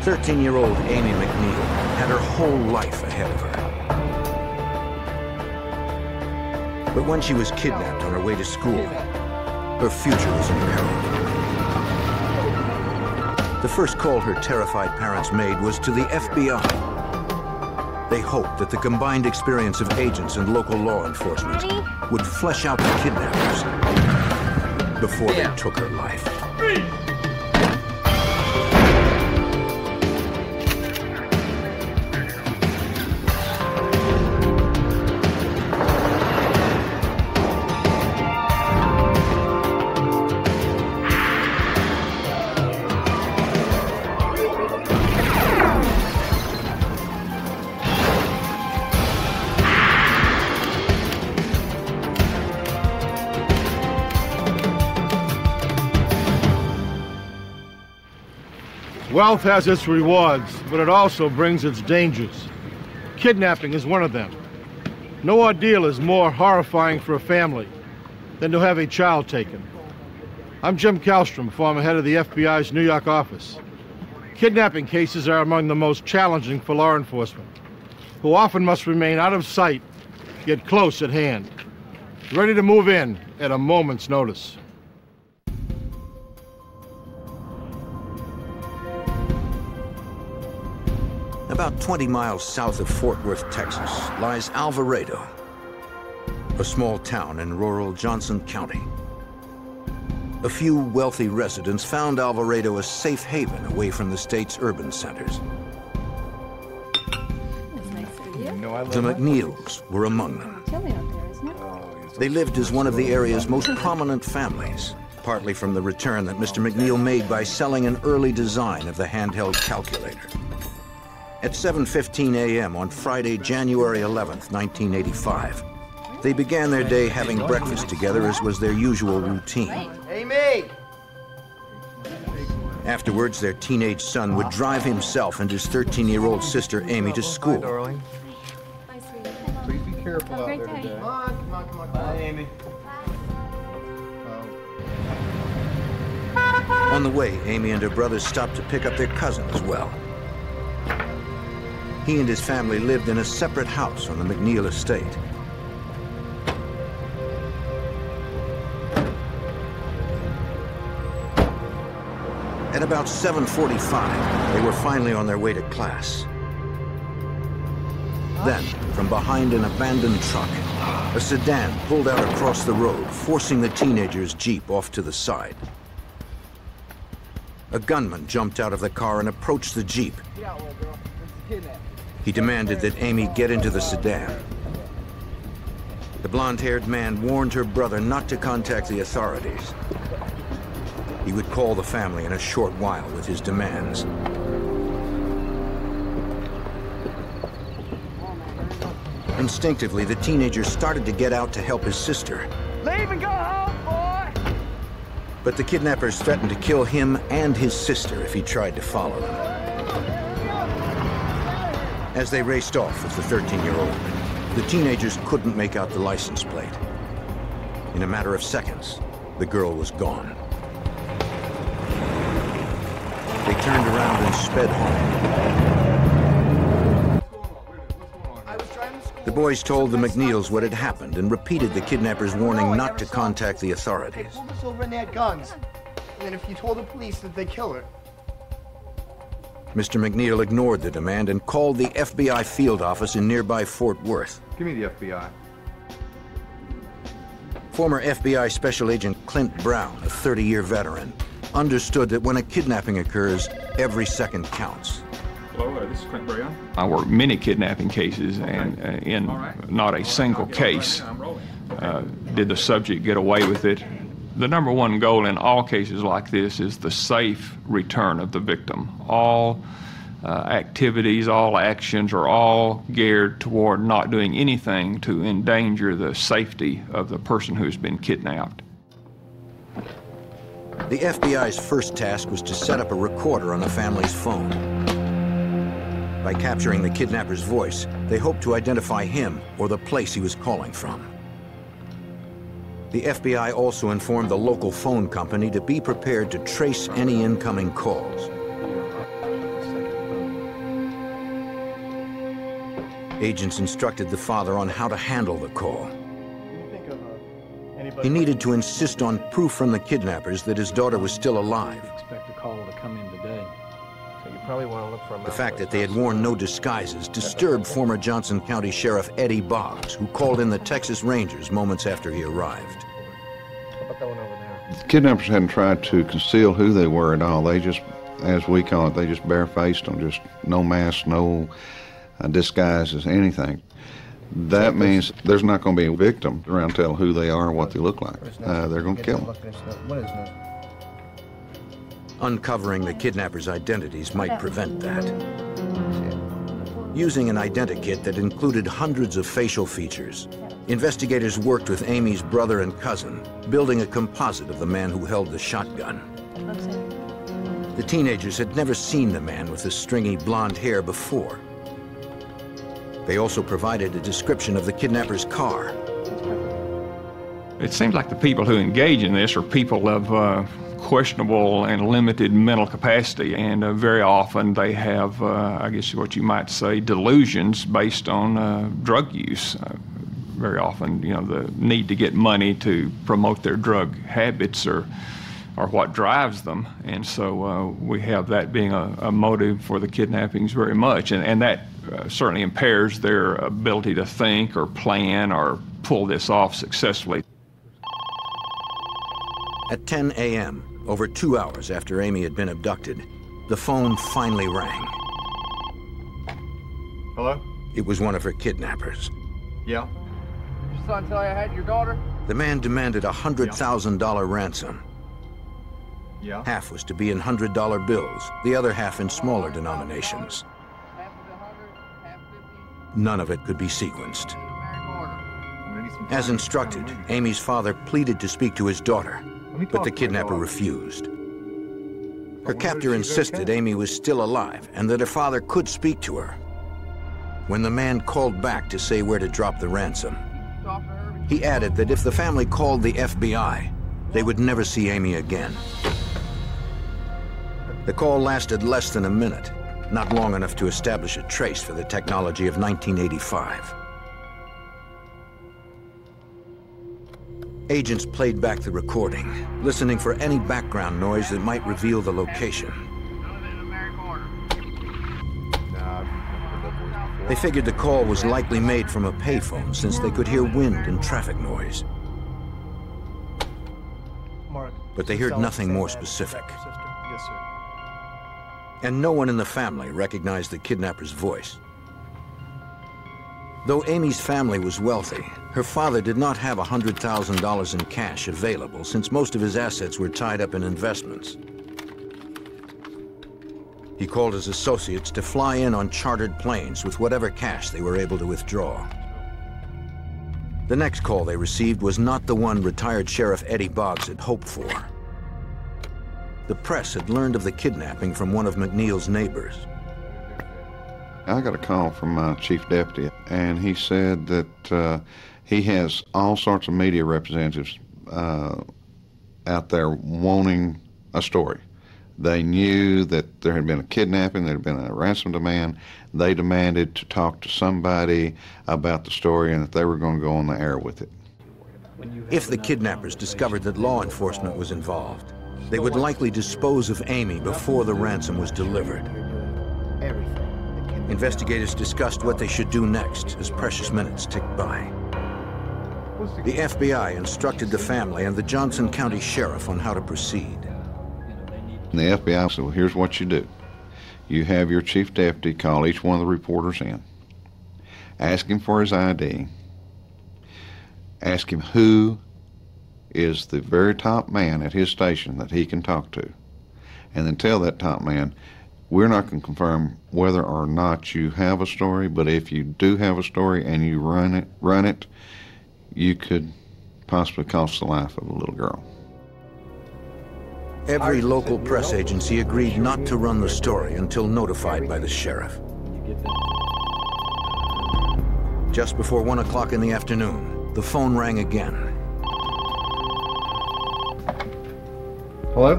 13-year-old Amy McNeil had her whole life ahead of her. But when she was kidnapped on her way to school, her future was imperiled. The first call her terrified parents made was to the FBI. They hoped that the combined experience of agents and local law enforcement would flesh out the kidnappers before they took her life. Wealth has its rewards, but it also brings its dangers. Kidnapping is one of them. No ordeal is more horrifying for a family than to have a child taken. I'm Jim Kallstrom, former head of the FBI's New York office. Kidnapping cases are among the most challenging for law enforcement, who often must remain out of sight, yet close at hand, ready to move in at a moment's notice. About 20 miles south of Fort Worth, Texas, lies Alvarado, a small town in rural Johnson County. A few wealthy residents found Alvarado a safe haven away from the state's urban centers. The McNeils were among them. They lived as one of the area's most prominent families, partly from the return that Mr. McNeil made by selling an early design of the handheld calculator. At 7:15 a.m. on Friday, January 11th, 1985, they began their day having breakfast together, as was their usual routine. Amy! Afterwards, their teenage son would drive himself and his 13-year-old sister, Amy, to school. Please be careful out there today. Come on, come on, come on. Bye, Amy. On the way, Amy and her brothers stopped to pick up their cousin as well. He and his family lived in a separate house on the McNeil estate. At about 7:45, they were finally on their way to class. Then, from behind an abandoned truck, a sedan pulled out across the road, forcing the teenager's Jeep off to the side. A gunman jumped out of the car and approached the Jeep. He demanded that Amy get into the sedan. The blonde-haired man warned her brother not to contact the authorities. He would call the family in a short while with his demands. Instinctively, the teenager started to get out to help his sister. Leave and go home, boy! But the kidnappers threatened to kill him and his sister if he tried to follow them. As they raced off with the 13-year-old, the teenagers couldn't make out the license plate. In a matter of seconds, the girl was gone. They turned around and sped home. The boys told the McNeils what had happened and repeated the kidnappers' warning not to contact the authorities. They pulled us over and they had guns. And then if you told the police that they'd kill her. Mr. McNeil ignored the demand and called the FBI field office in nearby Fort Worth. Give me the FBI. Former FBI Special Agent Clint Brown, a 30-year veteran, understood that when a kidnapping occurs, every second counts. Hello, this is Clint Brown. I worked many kidnapping cases, and in not a single case did the subject get away with it. The number one goal in all cases like this is the safe return of the victim. All activities, all actions are all geared toward not doing anything to endanger the safety of the person who's been kidnapped. The FBI's first task was to set up a recorder on the family's phone. By capturing the kidnapper's voice, they hoped to identify him or the place he was calling from. The FBI also informed the local phone company to be prepared to trace any incoming calls. Agents instructed the father on how to handle the call. He needed to insist on proof from the kidnappers that his daughter was still alive. Expect a call to come in today. So you probably want to look for a the fact that they had worn no disguises disturbed former Johnson County Sheriff Eddie Boggs, who called in the Texas Rangers moments after he arrived. How about that one over there? The kidnappers hadn't tried to conceal who they were at all. They just, as we call it, they just barefaced them, just no mask, no disguises, anything. That means there's not going to be a victim around tell who they are, what they look like. They're going to kill them. Uncovering the kidnappers' identities might prevent that. Using an identikit that included hundreds of facial features, investigators worked with Amy's brother and cousin, building a composite of the man who held the shotgun. The teenagers had never seen the man with the stringy blonde hair before. They also provided a description of the kidnapper's car. It seems like the people who engage in this are people of questionable and limited mental capacity, and very often they have, I guess what you might say, delusions based on drug use. Very often, you know, the need to get money to promote their drug habits are what drives them, and so we have that being a motive for the kidnappings very much, and that certainly impairs their ability to think or plan or pull this off successfully. At 10 a.m., over 2 hours after Amy had been abducted, the phone finally rang. Hello? It was one of her kidnappers. Yeah? Did your son tell you I had your daughter? The man demanded a $100,000 ransom. Yeah. Half was to be in $100 bills, the other half in smaller denominations. None of it could be sequenced. As instructed, Amy's father pleaded to speak to his daughter, but the kidnapper refused. Her captor insisted Amy was still alive and that her father could speak to her. When the man called back to say where to drop the ransom, he added that if the family called the FBI, they would never see Amy again. The call lasted less than a minute, not long enough to establish a trace for the technology of 1985. Agents played back the recording, listening for any background noise that might reveal the location. They figured the call was likely made from a payphone since they could hear wind and traffic noise. But they heard nothing more specific. And no one in the family recognized the kidnapper's voice. Though Amy's family was wealthy, her father did not have $100,000 in cash available since most of his assets were tied up in investments. He called his associates to fly in on chartered planes with whatever cash they were able to withdraw. The next call they received was not the one retired Sheriff Eddie Boggs had hoped for. The press had learned of the kidnapping from one of McNeil's neighbors. I got a call from my chief deputy, and he said that he has all sorts of media representatives out there wanting a story. They knew that there had been a kidnapping, there had been a ransom demand. They demanded to talk to somebody about the story and that they were going to go on the air with it. If the kidnappers discovered that law enforcement was involved, they would likely dispose of Amy before the ransom was delivered. Investigators discussed what they should do next as precious minutes ticked by. The FBI instructed the family and the Johnson County Sheriff on how to proceed. And the FBI said, well, here's what you do. You have your chief deputy call each one of the reporters in, ask him for his ID, ask him who is the very top man at his station that he can talk to, and then tell that top man, we're not going to confirm whether or not you have a story, but if you do have a story and you run it, you could possibly cost the life of a little girl. Every local press agency agreed not to run the story until notified by the sheriff. Just before 1 o'clock in the afternoon, the phone rang again. Hello?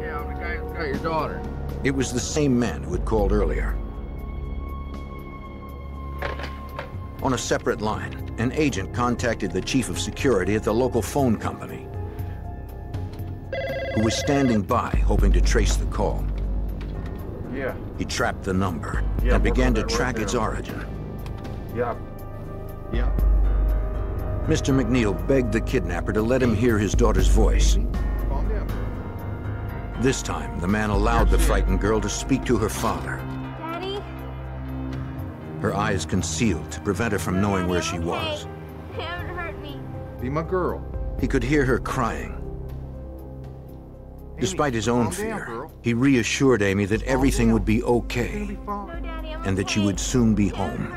Yeah, I'm the guy who got your daughter. It was the same man who had called earlier. On a separate line, an agent contacted the chief of security at the local phone company, who was standing by hoping to trace the call. Yeah. He trapped the number and began to track its origin. Yeah. Yeah. Mr. McNeil begged the kidnapper to let him hear his daughter's voice. This time, the man allowed the frightened girl to speak to her father. Daddy? Her eyes concealed to prevent her from knowing where she was. They haven't hurt me. Be my girl. He could hear her crying. Despite his own fear, he reassured Amy that everything would be okay and that she would soon be home.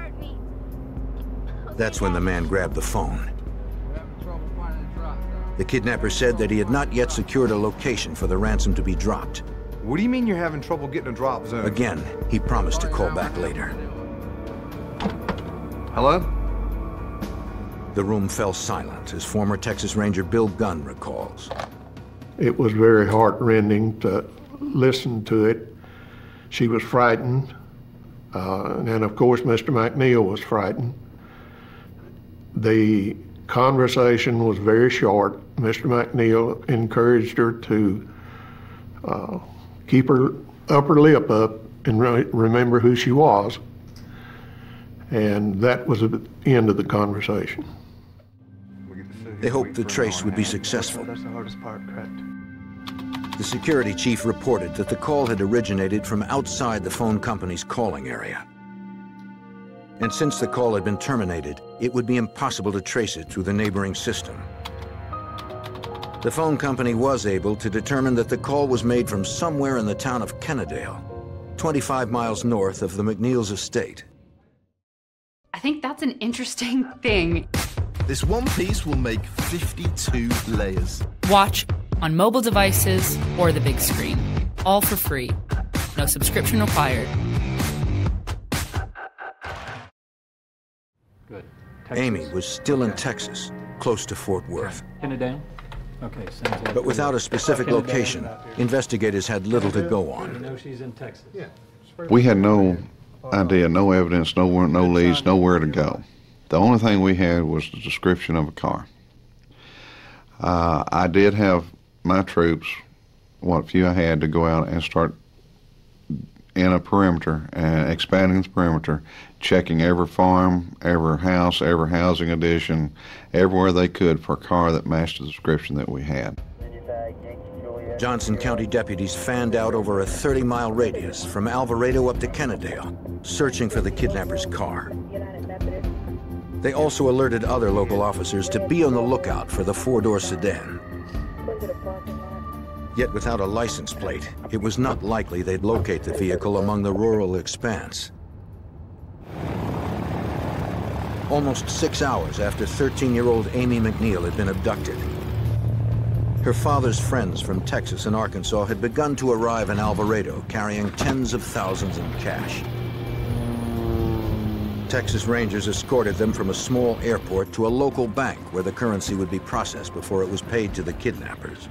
That's when the man grabbed the phone. The kidnapper said that he had not yet secured a location for the ransom to be dropped. What do you mean you're having trouble getting a drop zone? Again, he promised to call back later. Hello? The room fell silent, as former Texas Ranger Bill Gunn recalls. It was very heartrending to listen to it. She was frightened, and of course Mr. McNeil was frightened. The conversation was very short. Mr. McNeil encouraged her to keep her upper lip up and remember who she was, and that was the end of the conversation. They hoped the trace would be successful. That's the hardest part, correct? The security chief reported that the call had originated from outside the phone company's calling area. And since the call had been terminated, it would be impossible to trace it through the neighboring system. The phone company was able to determine that the call was made from somewhere in the town of Kennedale, 25 miles north of the McNeil's estate. I think that's an interesting thing. This one piece will make 52 layers. Watch on mobile devices or the big screen. All for free. No subscription required. Good. Texas. Amy was still in Texas, close to Fort Worth. Kennedale? Okay, sounds like. But without a specific location, investigators had little to go on. You know she's in Texas. Yeah. We had no idea, no evidence, no leads, nowhere to go. The only thing we had was the description of a car. I did have my troops, what few I had, to go out and start in a perimeter, and expanding the perimeter, checking every farm, every house, every housing addition, everywhere they could for a car that matched the description that we had. Johnson County deputies fanned out over a 30-mile radius from Alvarado up to Kennedale, searching for the kidnapper's car. They also alerted other local officers to be on the lookout for the four-door sedan. Yet without a license plate, it was not likely they'd locate the vehicle among the rural expanse. Almost 6 hours after 13-year-old Amy McNeil had been abducted, her father's friends from Texas and Arkansas had begun to arrive in Alvarado carrying tens of thousands in cash. Texas Rangers escorted them from a small airport to a local bank where the currency would be processed before it was paid to the kidnappers.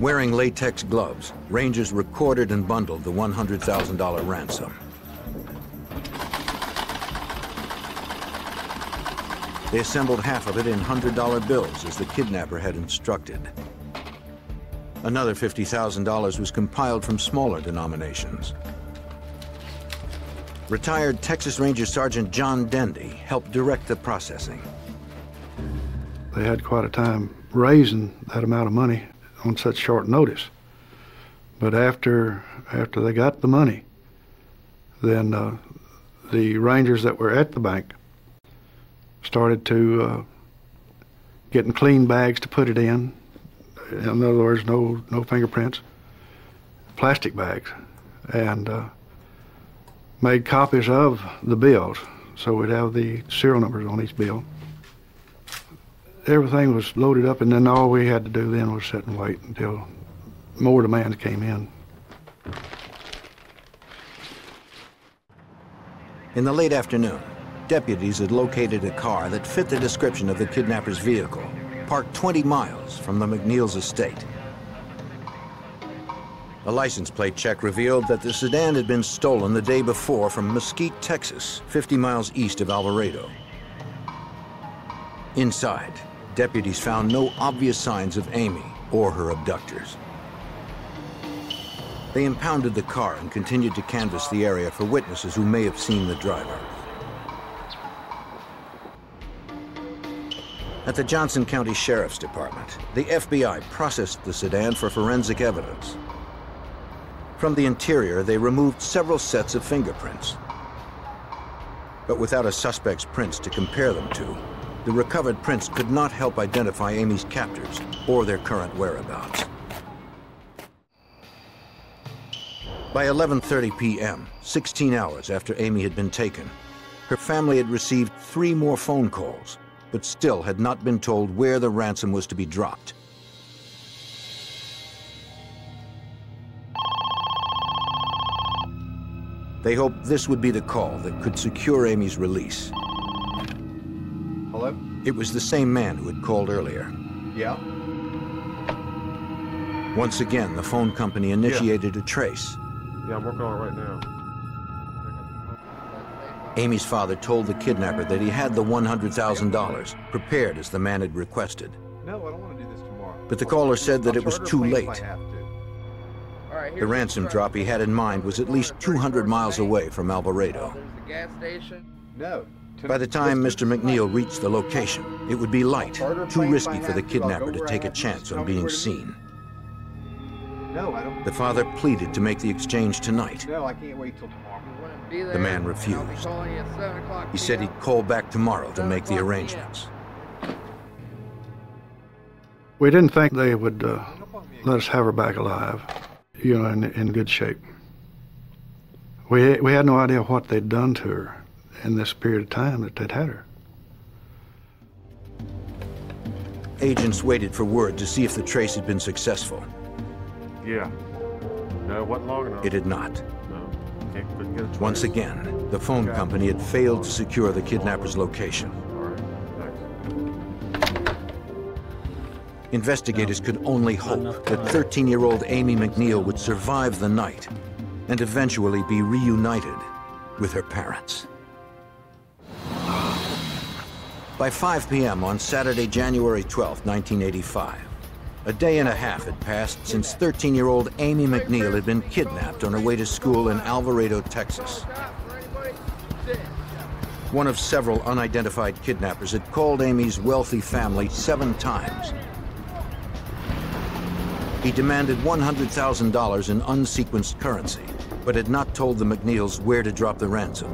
Wearing latex gloves, Rangers recorded and bundled the $100,000 ransom. They assembled half of it in $100 bills as the kidnapper had instructed. Another $50,000 was compiled from smaller denominations. Retired Texas Ranger Sergeant John Dendy helped direct the processing. They had quite a time raising that amount of money on such short notice. But after they got the money, then the Rangers that were at the bank started to getting clean bags to put it in. In other words, no fingerprints, plastic bags, and made copies of the bills, so we'd have the serial numbers on each bill. Everything was loaded up, and then all we had to do then was sit and wait until more demands came in. In the late afternoon, deputies had located a car that fit the description of the kidnapper's vehicle, parked 20 miles from the McNeil's estate. A license plate check revealed that the sedan had been stolen the day before from Mesquite, Texas, 50 miles east of Alvarado. Inside, deputies found no obvious signs of Amy or her abductors. They impounded the car and continued to canvass the area for witnesses who may have seen the driver. At the Johnson County Sheriff's Department, the FBI processed the sedan for forensic evidence. From the interior, they removed several sets of fingerprints. But without a suspect's prints to compare them to, the recovered prints could not help identify Amy's captors or their current whereabouts. By 11:30 p.m., 16 hours after Amy had been taken, her family had received 3 more phone calls, but still had not been told where the ransom was to be dropped. They hoped this would be the call that could secure Amy's release. Hello? It was the same man who had called earlier. Yeah? Once again, the phone company initiated a trace. Yeah, I'm working on it right now. Amy's father told the kidnapper that he had the $100,000 prepared as the man had requested. No, I don't want to do this tomorrow. But the caller said that it was too late. The ransom drop he had in mind was at least 200 miles away from Alvarado. By the time Mr. McNeil reached the location, it would be light, too risky for the kidnapper to take a chance on being seen. The father pleaded to make the exchange tonight. No, I can't wait till tomorrow. The man refused. He said he'd call back tomorrow to make the arrangements. We didn't think they would let us have her back alive, you know, in good shape. We had no idea what they'd done to her in this period of time that they'd had her. Agents waited for word to see if the trace had been successful. Yeah. No, it wasn't long enough. It had not. Once again, the phone company had failed to secure the kidnapper's location. Investigators could only hope that 13-year-old Amy McNeil would survive the night and eventually be reunited with her parents. By 5 p.m. on Saturday, January 12, 1985, a day and a half had passed since 13-year-old Amy McNeil had been kidnapped on her way to school in Alvarado, Texas. One of several unidentified kidnappers had called Amy's wealthy family 7 times. He demanded $100,000 in unsequenced currency, but had not told the McNeils where to drop the ransom.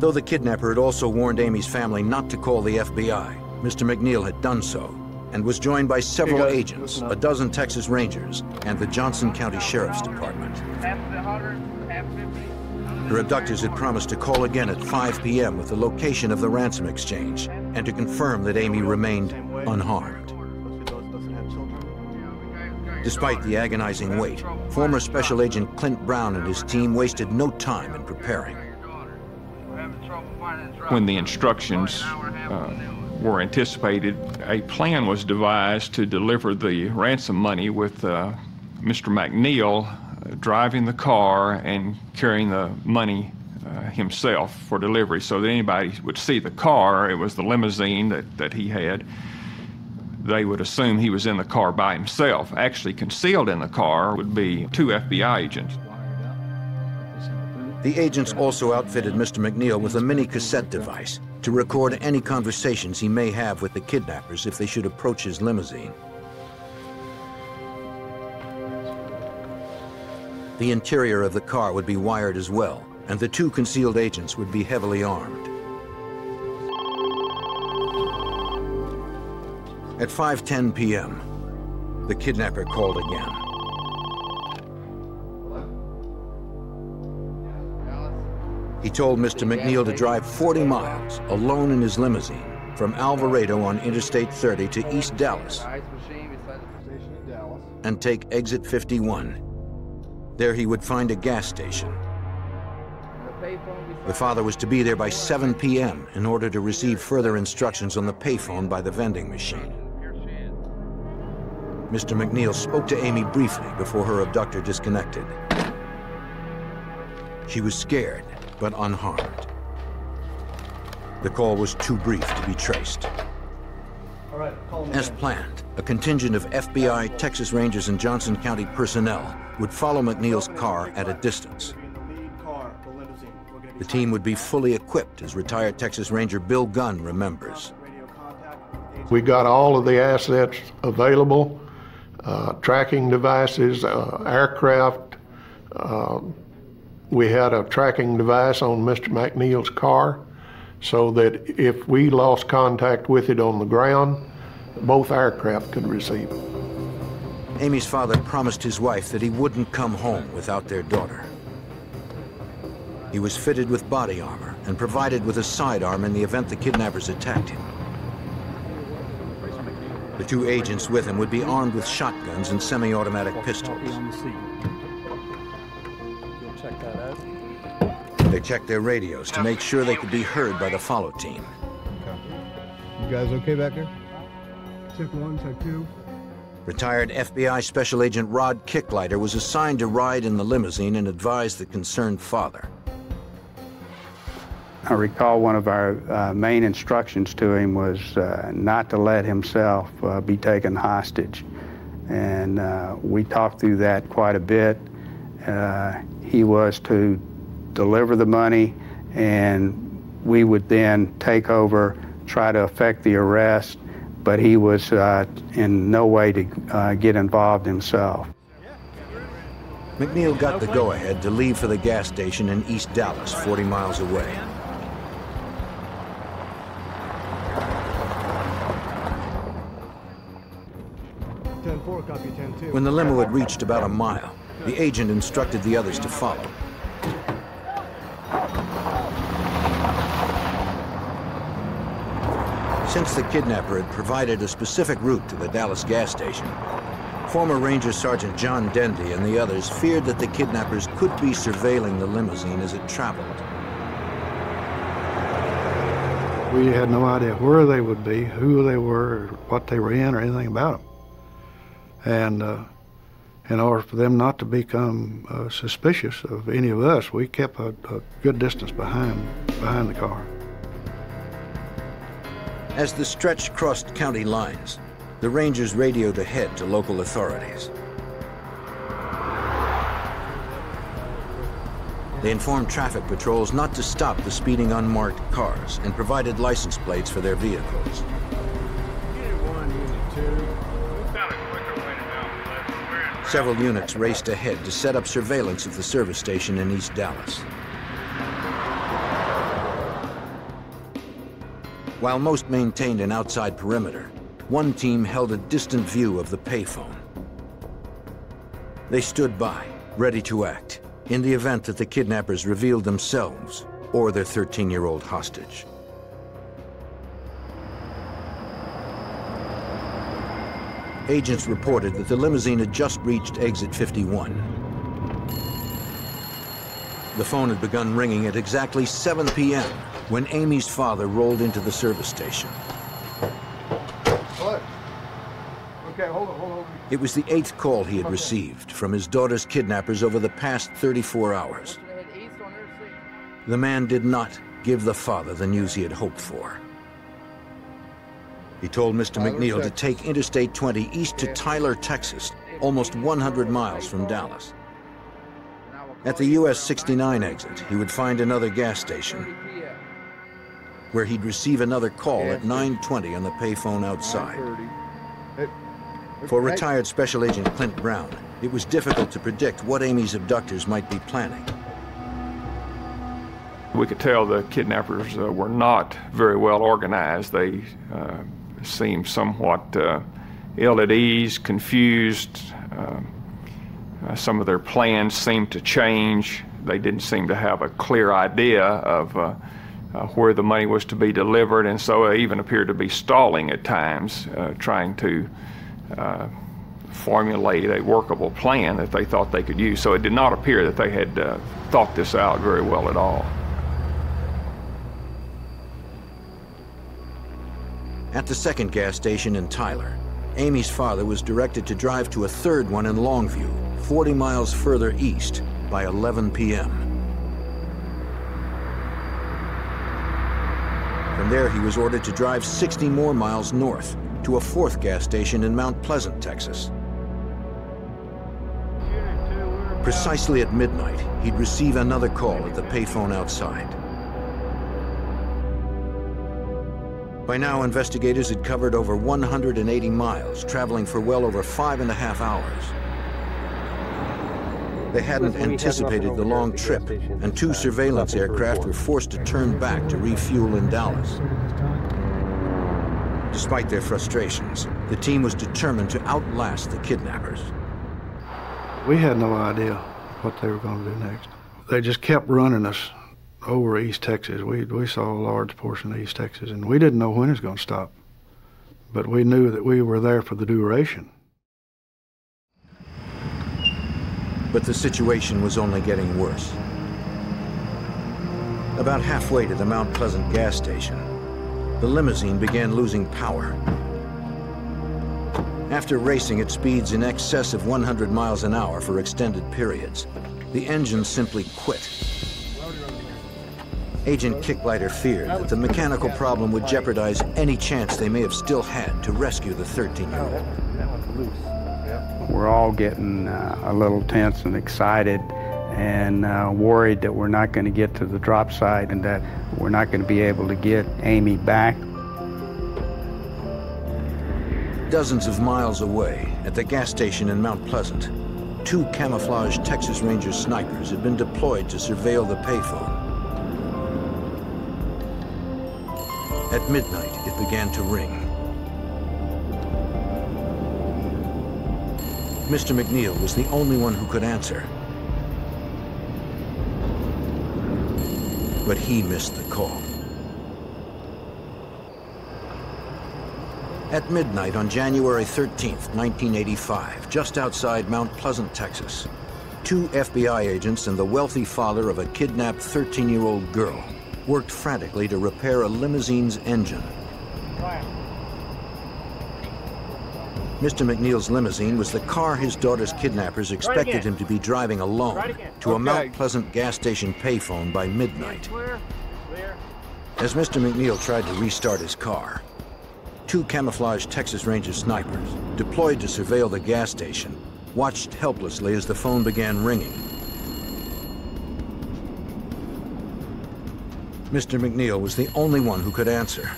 Though the kidnapper had also warned Amy's family not to call the FBI, Mr. McNeil had done so and was joined by several agents, a dozen Texas Rangers, and the Johnson County Sheriff's Department. Her abductors had promised to call again at 5 p.m. with the location of the ransom exchange and to confirm that Amy remained unharmed. Despite the agonizing wait, former Special Agent Clint Brown and his team wasted no time in preparing. When the instructions were anticipated, a plan was devised to deliver the ransom money with Mr. McNeil driving the car and carrying the money himself for delivery so that anybody would see the car. It was the limousine that he had. They would assume he was in the car by himself. Actually concealed in the car would be 2 FBI agents. The agents also outfitted Mr. McNeil with a mini cassette device to record any conversations he may have with the kidnappers if they should approach his limousine. The interior of the car would be wired as well, and the 2 concealed agents would be heavily armed. At 5:10 p.m., the kidnapper called again. He told Mr. McNeil to drive 40 miles alone in his limousine from Alvarado on Interstate 30 to East Dallas and take exit 51. There he would find a gas station. The father was to be there by 7 p.m. in order to receive further instructions on the payphone by the vending machine. Mr. McNeil spoke to Amy briefly before her abductor disconnected. She was scared, but unharmed. The call was too brief to be traced. All right, call me as planned, a contingent of FBI, Texas Rangers, and Johnson County personnel would follow McNeil's car at a distance. The team would be fully equipped, as retired Texas Ranger Bill Gunn remembers. We got all of the assets available, tracking devices, aircraft. We had a tracking device on Mr. McNeil's car, so that if we lost contact with it on the ground, both aircraft could receive it. Amy's father promised his wife that he wouldn't come home without their daughter. He was fitted with body armor and provided with a sidearm in the event the kidnappers attacked him. The two agents with him would be armed with shotguns and semi-automatic pistols. They checked their radios to make sure they could be heard by the follow team. You guys okay back there? Check one, check two. Retired FBI Special Agent Rod Kicklighter was assigned to ride in the limousine and advise the concerned father. I recall one of our main instructions to him was not to let himself be taken hostage. And we talked through that quite a bit. He was to deliver the money, and we would then take over, try to effect the arrest, but he was in no way to get involved himself. McNeil got the go-ahead to leave for the gas station in East Dallas, 40 miles away. When the limo had reached about a mile, the agent instructed the others to follow. Since the kidnapper had provided a specific route to the Dallas gas station, former Ranger Sergeant John Dendy and the others feared that the kidnappers could be surveilling the limousine as it traveled. We had no idea where they would be, who they were, what they were in, or anything about them. And in order for them not to become suspicious of any of us, we kept a good distance behind the car. As the stretch crossed county lines, the Rangers radioed ahead to local authorities. They informed traffic patrols not to stop the speeding unmarked cars and provided license plates for their vehicles. Several units raced ahead to set up surveillance of the service station in East Dallas. While most maintained an outside perimeter, one team held a distant view of the payphone. They stood by, ready to act, in the event that the kidnappers revealed themselves or their 13-year-old hostage. Agents reported that the limousine had just reached exit 51. The phone had begun ringing at exactly 7 p.m. when Amy's father rolled into the service station. What? Okay, hold on. It was the 8th call he had received from his daughter's kidnappers over the past 34 hours. The man did not give the father the news he had hoped for. He told Mr. McNeil to take Interstate 20 east to Tyler, Texas, almost 100 miles from Dallas. At the US 69 exit, he would find another gas station, where he'd receive another call at 9:20 on the payphone outside. For retired Special Agent Clint Brown, it was difficult to predict what Amy's abductors might be planning. We could tell the kidnappers were not very well organized. They seemed somewhat ill at ease, confused. Some of their plans seemed to change. They didn't seem to have a clear idea of where the money was to be delivered, and so they even appeared to be stalling at times, trying to formulate a workable plan that they thought they could use. So it did not appear that they had thought this out very well at all. At the second gas station in Tyler, Amy's father was directed to drive to a third one in Longview, 40 miles further east, by 11 p.m. From there, he was ordered to drive 60 more miles north to a fourth gas station in Mount Pleasant, Texas. Precisely at midnight, he'd receive another call at the payphone outside. By now, investigators had covered over 180 miles, traveling for well over 5.5 hours. They hadn't anticipated the long trip, and two surveillance aircraft were forced to turn back to refuel in Dallas. Despite their frustrations, the team was determined to outlast the kidnappers. We had no idea what they were going to do next. They just kept running us over East Texas. We saw a large portion of East Texas, and we didn't know when it was going to stop. But we knew that we were there for the duration. But the situation was only getting worse. About halfway to the Mount Pleasant gas station, the limousine began losing power. After racing at speeds in excess of 100 miles an hour for extended periods, the engine simply quit. Agent Kicklighter feared that the mechanical problem would jeopardize any chance they may have still had to rescue the 13-year-old. We're all getting a little tense and excited and worried that we're not going to get to the drop site and that we're not going to be able to get Amy back. Dozens of miles away, at the gas station in Mount Pleasant, two camouflaged Texas Ranger snipers had been deployed to surveil the payphone. At midnight, it began to ring. Mr. McNeil was the only one who could answer. But he missed the call. At midnight on January 13th, 1985, just outside Mount Pleasant, Texas, two FBI agents and the wealthy father of a kidnapped 13-year-old girl worked frantically to repair a limousine's engine. Mr. McNeil's limousine was the car his daughter's kidnappers expected him to be driving alone to a Mount Pleasant gas station payphone by midnight. As Mr. McNeil tried to restart his car, two camouflaged Texas Ranger snipers, deployed to surveil the gas station, watched helplessly as the phone began ringing. Mr. McNeil was the only one who could answer,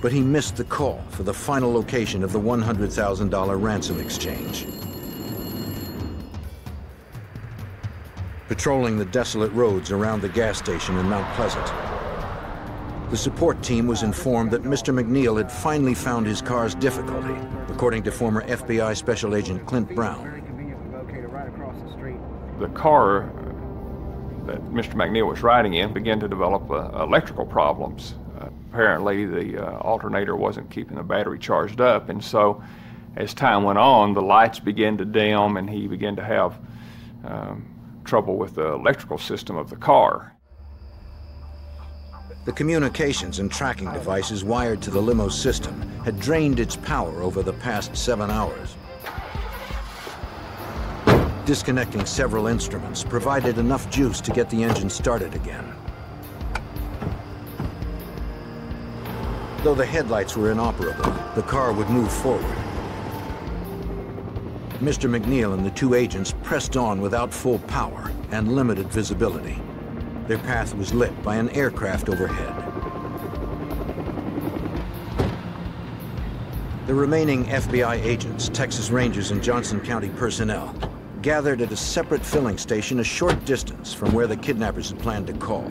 but he missed the call for the final location of the $100,000 ransom exchange. Patrolling the desolate roads around the gas station in Mount Pleasant, the support team was informed that Mr. McNeil had finally found his car's difficulty, according to former FBI Special Agent Clint Brown. The car that Mr. McNeil was riding in began to develop electrical problems. Apparently, the alternator wasn't keeping the battery charged up, and so as time went on, the lights began to dim, and he began to have trouble with the electrical system of the car. The communications and tracking devices wired to the limo system had drained its power over the past 7 hours. Disconnecting several instruments provided enough juice to get the engine started again. Though the headlights were inoperable, the car would move forward. Mr. McNeil and the two agents pressed on without full power and limited visibility. Their path was lit by an aircraft overhead. The remaining FBI agents, Texas Rangers, and Johnson County personnel gathered at a separate filling station a short distance from where the kidnappers had planned to call.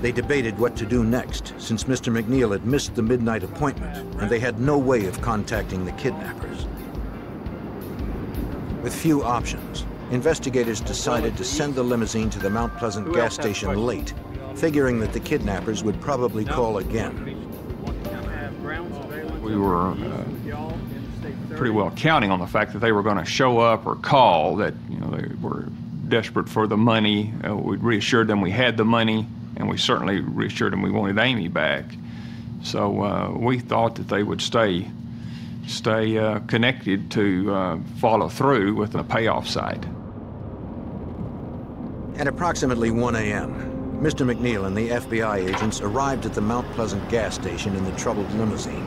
They debated what to do next, since Mr. McNeil had missed the midnight appointment and they had no way of contacting the kidnappers. With few options, investigators decided to send the limousine to the Mount Pleasant gas station late, figuring that the kidnappers would probably call again. We were pretty well counting on the fact that they were going to show up or call, that they were desperate for the money. We reassured them we had the money, and we certainly reassured them we wanted Amy back. So we thought that they would stay stay connected to follow through with the payoff site. At approximately 1 a.m., Mr. McNeil and the FBI agents arrived at the Mount Pleasant gas station in the troubled limousine.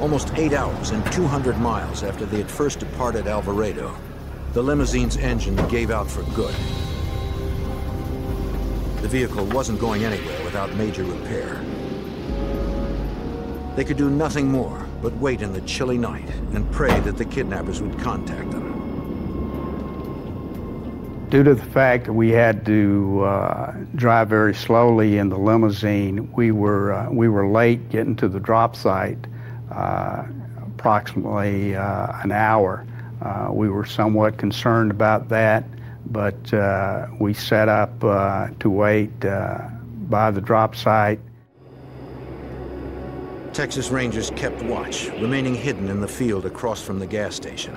Almost 8 hours and 200 miles after they had first departed Alvarado, the limousine's engine gave out for good. The vehicle wasn't going anywhere without major repair. They could do nothing more but wait in the chilly night and pray that the kidnappers would contact them. Due to the fact that we had to drive very slowly in the limousine, we were late getting to the drop site. Approximately an hour. We were somewhat concerned about that, but we set up to wait by the drop site. Texas Rangers kept watch, remaining hidden in the field across from the gas station.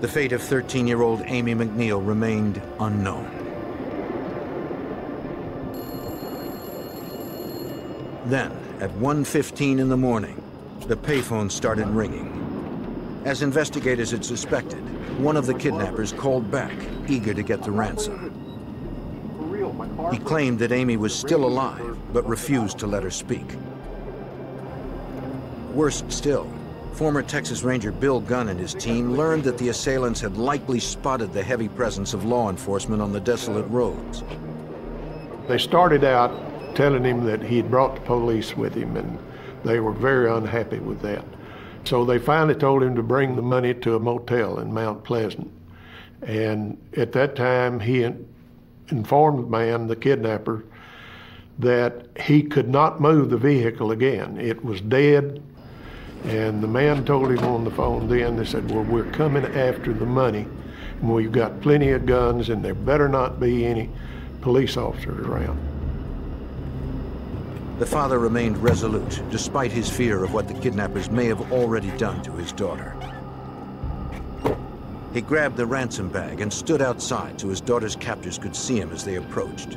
The fate of 13-year-old Amy McNeil remained unknown. Then, at 1:15 in the morning, the payphone started ringing. As investigators had suspected, one of the kidnappers called back, eager to get the ransom. He claimed that Amy was still alive, but refused to let her speak. Worse still, former Texas Ranger Bill Gunn and his team learned that the assailants had likely spotted the heavy presence of law enforcement on the desolate roads. They started out telling him that he had brought the police with him, and they were very unhappy with that. So they finally told him to bring the money to a motel in Mount Pleasant. And at that time, he informed the man, the kidnapper, that he could not move the vehicle again. It was dead. And the man told him on the phone then, they said, well, we're coming after the money, and we've got plenty of guns, and there better not be any police officers around. The father remained resolute, despite his fear of what the kidnappers may have already done to his daughter. He grabbed the ransom bag and stood outside so his daughter's captors could see him as they approached.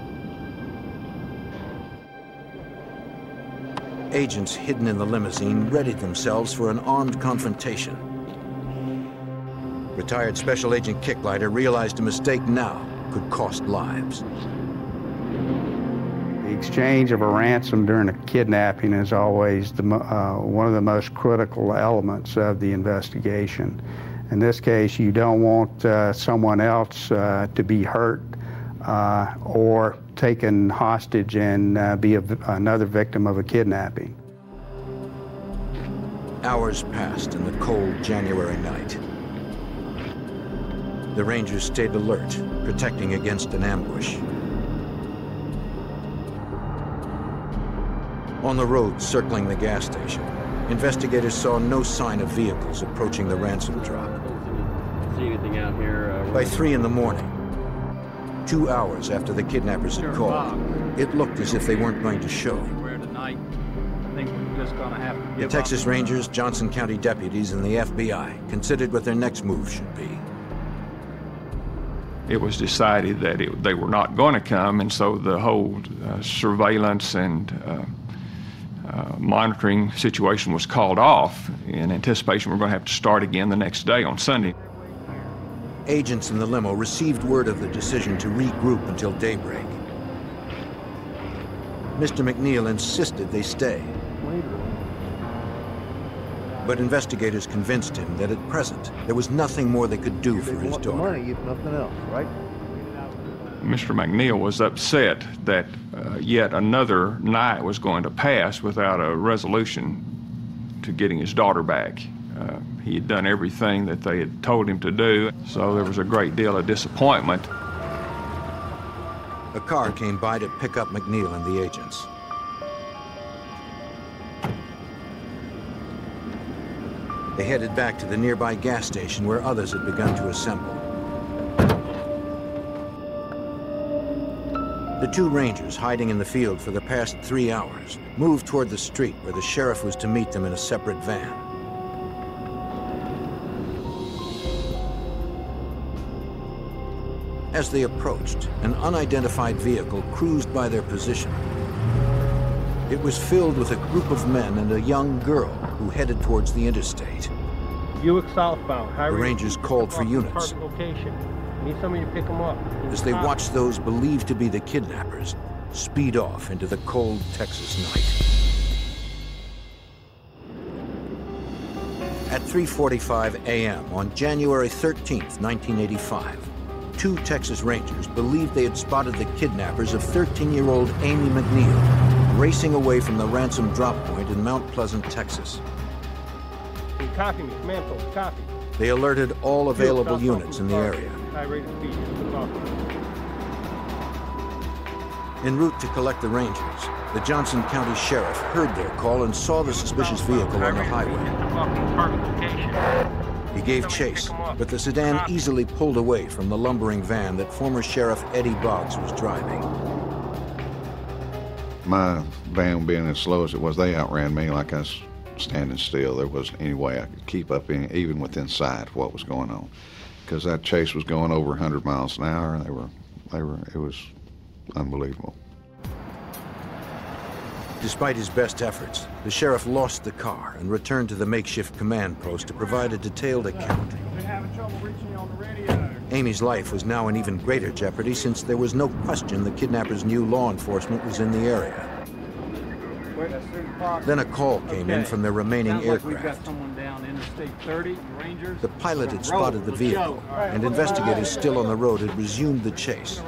Agents hidden in the limousine readied themselves for an armed confrontation. Retired Special Agent Kicklighter realized a mistake now could cost lives. The exchange of a ransom during a kidnapping is always one of the most critical elements of the investigation. In this case, you don't want someone else to be hurt or taken hostage and be another victim of a kidnapping. Hours passed in the cold January night. The Rangers stayed alert, protecting against an ambush. On the road circling the gas station, investigators saw no sign of vehicles approaching the ransom drop. By 3 in the morning, 2 hours after the kidnappers had called, it looked as if they weren't going to show. The Texas Rangers, Johnson County deputies, and the FBI considered what their next move should be. It was decided that they were not going to come, and so the whole surveillance and monitoring situation was called off in anticipation we're going to have to start again the next day on Sunday. Agents in the limo received word of the decision to regroup until daybreak. Mr. McNeil insisted they stay. But investigators convinced him that at present there was nothing more they could do for his daughter. Nothing else, right? Mr. McNeil was upset that yet another night was going to pass without a resolution to getting his daughter back. He had done everything that they had told him to do, so there was a great deal of disappointment. A car came by to pick up McNeil and the agents. They headed back to the nearby gas station where others had begun to assemble. The two Rangers, hiding in the field for the past 3 hours, moved toward the street where the sheriff was to meet them in a separate van. As they approached, an unidentified vehicle cruised by their position. It was filled with a group of men and a young girl who headed towards the interstate. Buick southbound. The Rangers called for units. Need somebody to pick them up. As they watched those believed to be the kidnappers speed off into the cold Texas night. At 3:45 a.m. on January 13th, 1985, two Texas Rangers believed they had spotted the kidnappers of 13-year-old Amy McNeil racing away from the ransom drop point in Mount Pleasant, Texas. Copy me, command post, copy. They alerted all available units in the area. High rate of speed. En route to collect the Rangers, the Johnson County Sheriff heard their call and saw the suspicious vehicle on the highway. He gave chase, but the sedan easily pulled away from the lumbering van that former Sheriff Eddie Boggs was driving. My van being as slow as it was, they outran me like I was standing still. There wasn't any way I could keep up, even within sight, what was going on. Because that chase was going over 100 miles an hour, and it was unbelievable. Despite his best efforts, the sheriff lost the car and returned to the makeshift command post to provide a detailed account. They're having trouble reaching you on the radio. Amy's life was now in even greater jeopardy since there was no question the kidnappers knew law enforcement was in the area. Then a call came in from their remaining aircraft. We've got someone down Interstate 30, Rangers. The pilot had spotted the vehicle, and investigators still on the road had resumed the chase.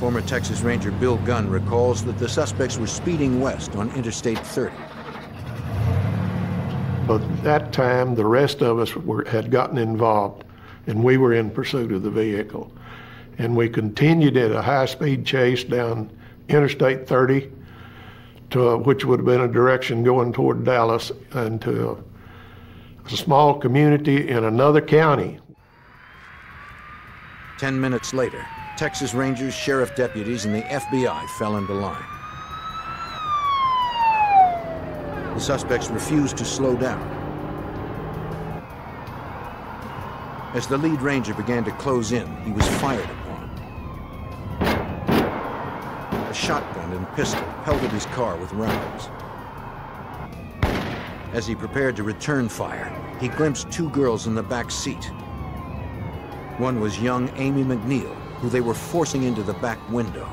Former Texas Ranger Bill Gunn recalls that the suspects were speeding west on Interstate 30. But at that time, the rest of us had gotten involved, and we were in pursuit of the vehicle. And we continued at a high-speed chase down Interstate 30, which would have been a direction going toward Dallas, and to a small community in another county. 10 minutes later, Texas Rangers, sheriff deputies, and the FBI fell into line. The suspects refused to slow down. As the lead ranger began to close in, he was fired upon. A shotgun and pistol pelted his car with rounds. As he prepared to return fire, he glimpsed two girls in the back seat. One was young Amy McNeil, who they were forcing into the back window.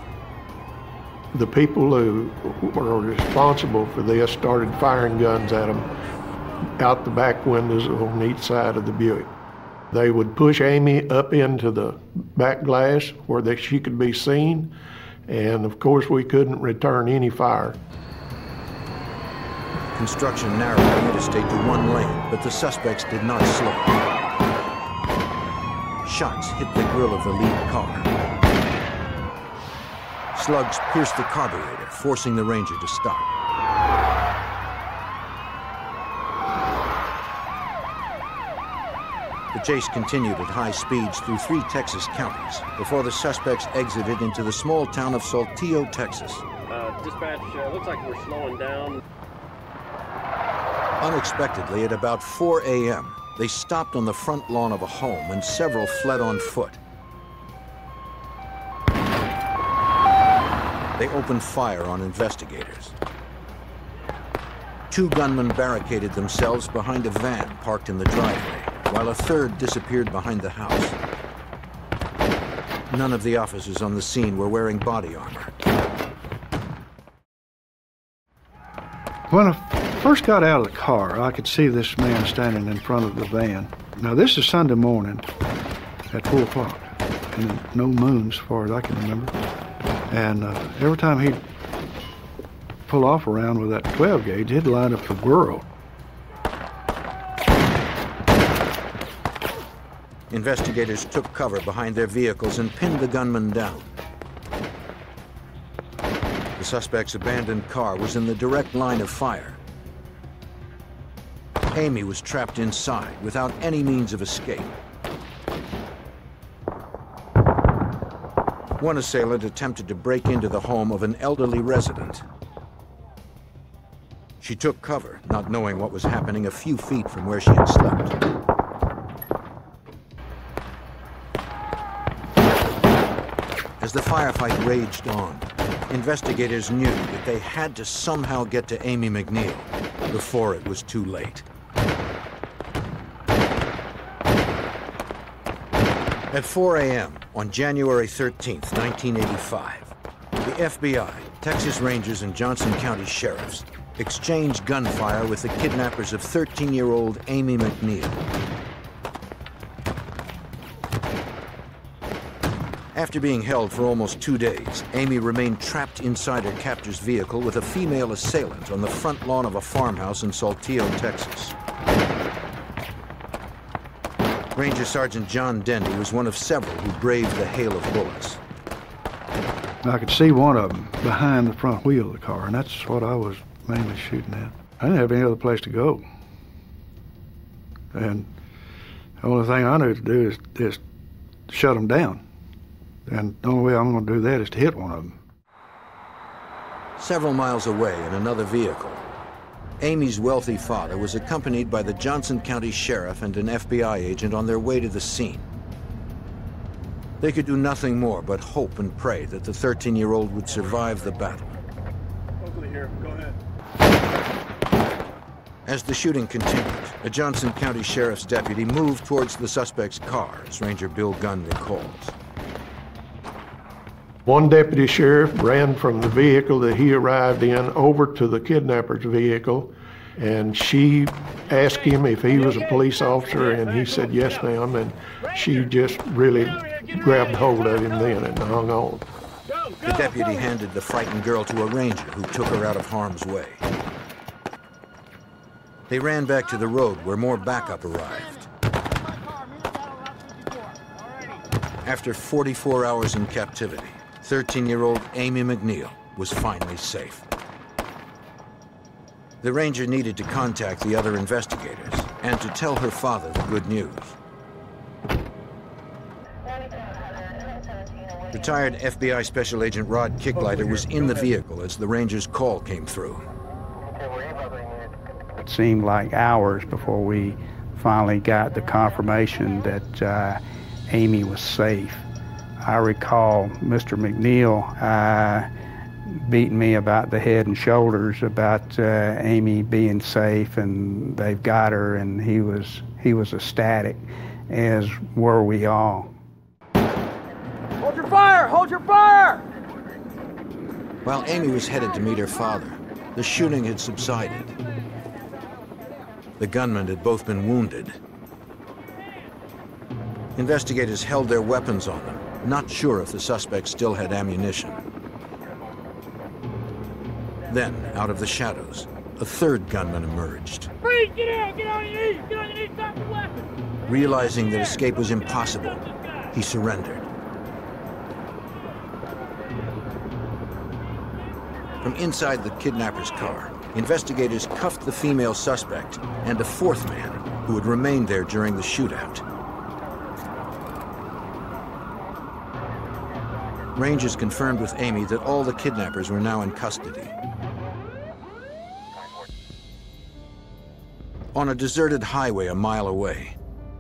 The people who were responsible for this started firing guns at them out the back windows on each side of the Buick. They would push Amy up into the back glass where she could be seen, and of course we couldn't return any fire. Construction narrowed the interstate to one lane, but the suspects did not slow. Shots hit the grill of the lead car. Slugs pierced the carburetor, forcing the Ranger to stop. The chase continued at high speeds through three Texas counties before the suspects exited into the small town of Saltillo, Texas. Dispatch, looks like we're slowing down. Unexpectedly, at about 4 a.m., they stopped on the front lawn of a home, and several fled on foot. They opened fire on investigators. Two gunmen barricaded themselves behind a van parked in the driveway, while a third disappeared behind the house. None of the officers on the scene were wearing body armor. When I first got out of the car, I could see this man standing in front of the van. Now, this is Sunday morning at 4 o'clock, and no moon as far as I can remember. And every time he'd pull off around with that 12-gauge, he'd line up the girl. Investigators took cover behind their vehicles and pinned the gunman down. The suspect's abandoned car was in the direct line of fire. Amy was trapped inside without any means of escape. One assailant attempted to break into the home of an elderly resident. She took cover, not knowing what was happening a few feet from where she had slept. As the firefight raged on, Investigators knew that they had to somehow get to Amy McNeil before it was too late. At 4 a.m. on January 13th, 1985, the FBI, Texas Rangers, and Johnson County Sheriffs exchanged gunfire with the kidnappers of 13-year-old Amy McNeil. After being held for almost 2 days, Amy remained trapped inside her captor's vehicle with a female assailant on the front lawn of a farmhouse in Saltillo, Texas. Ranger Sergeant John Dendy was one of several who braved the hail of bullets. I could see one of them behind the front wheel of the car, and that's what I was mainly shooting at. I didn't have any other place to go. And the only thing I knew to do is just shut them down. And the only way I'm going to do that is to hit one of them. Several miles away in another vehicle, Amy's wealthy father was accompanied by the Johnson County Sheriff and an FBI agent on their way to the scene. They could do nothing more but hope and pray that the 13-year-old would survive the battle. Over here. Go ahead. As the shooting continued, a Johnson County Sheriff's deputy moved towards the suspect's car, as Ranger Bill Gunn recalls. One deputy sheriff ran from the vehicle that he arrived in over to the kidnapper's vehicle, and she asked him if he was a police officer, and he said, "Yes, ma'am," and she just really grabbed hold of him then and hung on. The deputy handed the frightened girl to a ranger who took her out of harm's way. They ran back to the road where more backup arrived. After 44 hours in captivity, 13-year-old Amy McNeil was finally safe. The ranger needed to contact the other investigators and to tell her father the good news. Retired FBI Special Agent Rod Kicklighter was in the vehicle as the ranger's call came through. It seemed like hours before we finally got the confirmation that Amy was safe. I recall Mr. McNeil beating me about the head and shoulders about Amy being safe and they've got her, and he was ecstatic, as were we all. Hold your fire! Hold your fire! While Amy was headed to meet her father, the shooting had subsided. The gunmen had both been wounded. Investigators held their weapons on them, not sure if the suspect still had ammunition. Then, out of the shadows, a third gunman emerged. Freeze, get out! Get on your knees! Get on your knees! Stop the weapon! Realizing that escape was impossible, he surrendered. From inside the kidnapper's car, investigators cuffed the female suspect and a fourth man who had remained there during the shootout. Rangers confirmed with Amy that all the kidnappers were now in custody. On a deserted highway a mile away,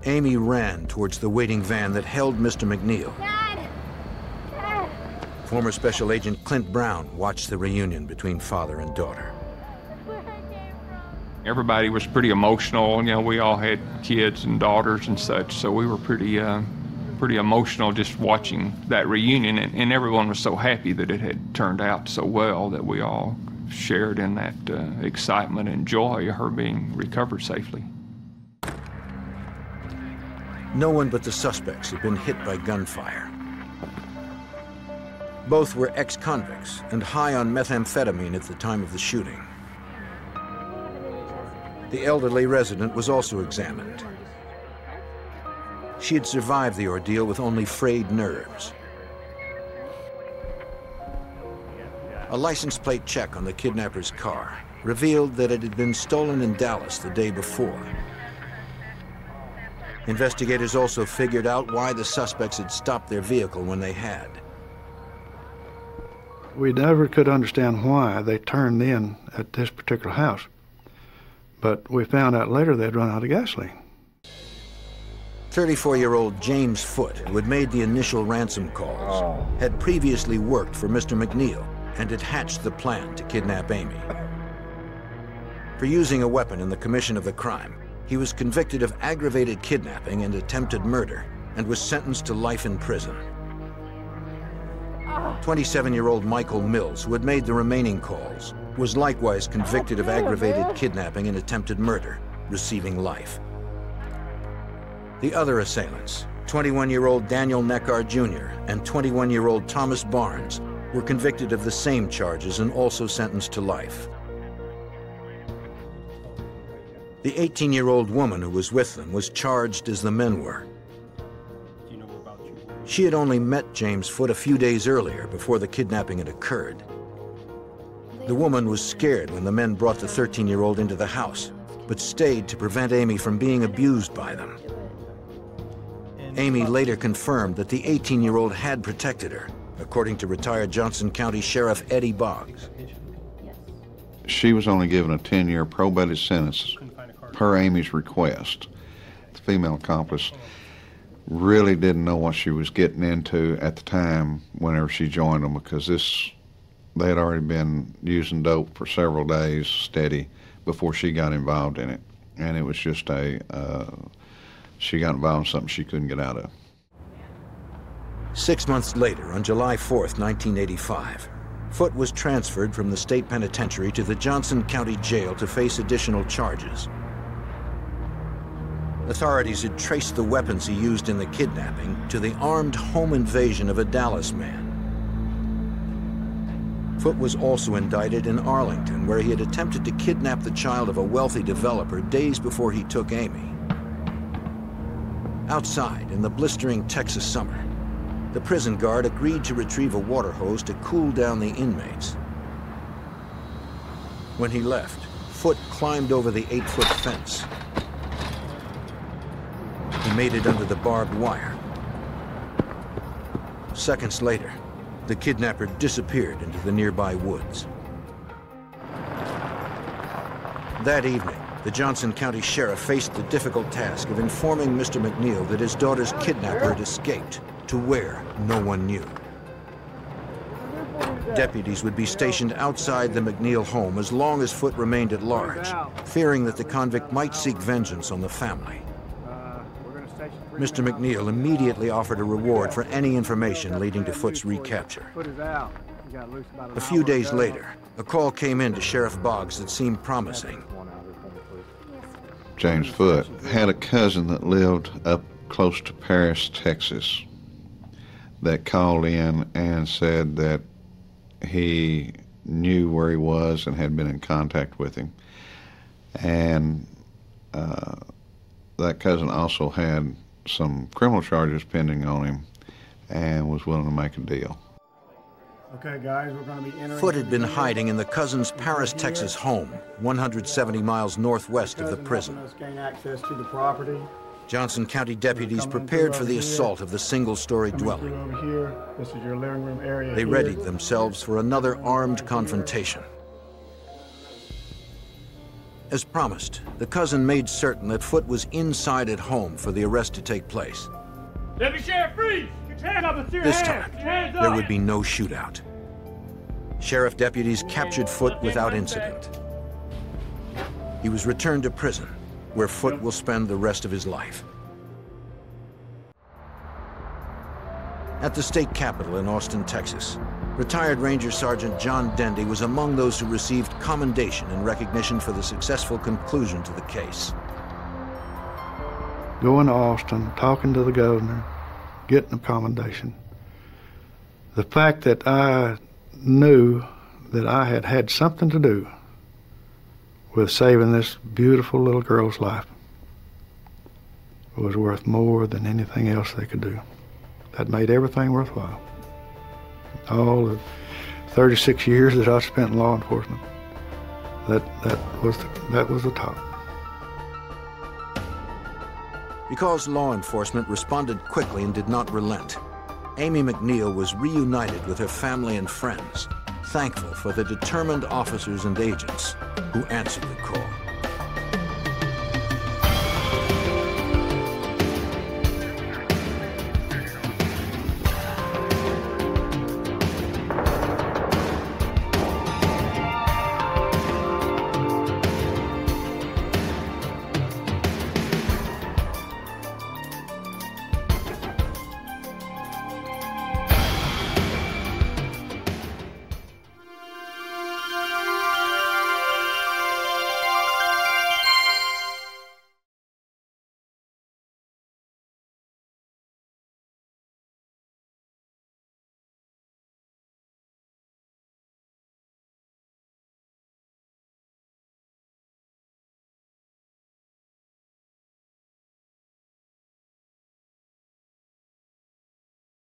Amy ran towards the waiting van that held Mr. McNeil. Dad! Dad! Former Special Agent Clint Brown watched the reunion between father and daughter. Everybody was pretty emotional. You know, we all had kids and daughters and such, so we were pretty emotional just watching that reunion, and everyone was so happy that it had turned out so well that we all shared in that excitement and joy of her being recovered safely. No one but the suspects had been hit by gunfire. Both were ex-convicts and high on methamphetamine at the time of the shooting. The elderly resident was also examined. She had survived the ordeal with only frayed nerves. A license plate check on the kidnapper's car revealed that it had been stolen in Dallas the day before. Investigators also figured out why the suspects had stopped their vehicle when they had. We never could understand why they turned in at this particular house, but we found out later they'd run out of gasoline. 34-year-old James Foote, who had made the initial ransom calls, had previously worked for Mr. McNeil and had hatched the plan to kidnap Amy. For using a weapon in the commission of the crime, he was convicted of aggravated kidnapping and attempted murder, and was sentenced to life in prison. 27-year-old Michael Mills, who had made the remaining calls, was likewise convicted of aggravated kidnapping and attempted murder, receiving life. The other assailants, 21-year-old Daniel Neckar Jr. and 21-year-old Thomas Barnes, were convicted of the same charges and also sentenced to life. The 18-year-old woman who was with them was charged as the men were. She had only met James Foote a few days earlier before the kidnapping had occurred. The woman was scared when the men brought the 13-year-old into the house, but stayed to prevent Amy from being abused by them. Amy later confirmed that the 18-year-old had protected her, according to retired Johnson County Sheriff Eddie Boggs. She was only given a 10-year probated sentence per Amy's request. The female accomplice really didn't know what she was getting into at the time whenever she joined them, because they had already been using dope for several days steady before she got involved in it. And it was just she got involved in something she couldn't get out of. 6 months later, on July 4th, 1985, Foote was transferred from the state penitentiary to the Johnson County Jail to face additional charges. Authorities had traced the weapons he used in the kidnapping to the armed home invasion of a Dallas man. Foote was also indicted in Arlington, where he had attempted to kidnap the child of a wealthy developer days before he took Amy. Outside, in the blistering Texas summer, the prison guard agreed to retrieve a water hose to cool down the inmates. When he left, Foote climbed over the 8-foot fence. He made it under the barbed wire. Seconds later, the kidnapper disappeared into the nearby woods. That evening, the Johnson County Sheriff faced the difficult task of informing Mr. McNeil that his daughter's kidnapper had escaped, to where no one knew. Deputies would be stationed outside the McNeil home as long as Foote remained at large, fearing that the convict might seek vengeance on the family. Mr. McNeil immediately offered a reward for any information leading to Foote's recapture. A few days later, a call came in to Sheriff Boggs that seemed promising. James Foote had a cousin that lived up close to Paris, Texas, that called in and said that he knew where he was and had been in contact with him. And that cousin also had some criminal charges pending on him and was willing to make a deal. Okay, guys, we're going to be entering. Foote had been hiding in the cousin's Paris, Texas home, 170 miles northwest of the prison. Gain access to the property. Johnson County deputies prepared for the assault of the single-story dwelling. This is your living room area. They readied themselves for another armed confrontation. As promised, the cousin made certain that Foote was inside at home for the arrest to take place. Deputy Sheriff, freeze! Get your hands up and steer your hands! This time, there would be no shootout. Sheriff deputies captured Foote without incident. He was returned to prison, where Foote will spend the rest of his life. At the state capitol in Austin, Texas, retired Ranger Sergeant John Dendy was among those who received commendation and recognition for the successful conclusion to the case. Going to Austin, talking to the governor, getting a commendation. The fact that I knew that I had had something to do with saving this beautiful little girl's life was worth more than anything else they could do. That made everything worthwhile. All the 36 years that I spent in law enforcement, that was the top. Because law enforcement responded quickly and did not relent, Amy McNeil was reunited with her family and friends, thankful for the determined officers and agents who answered the call.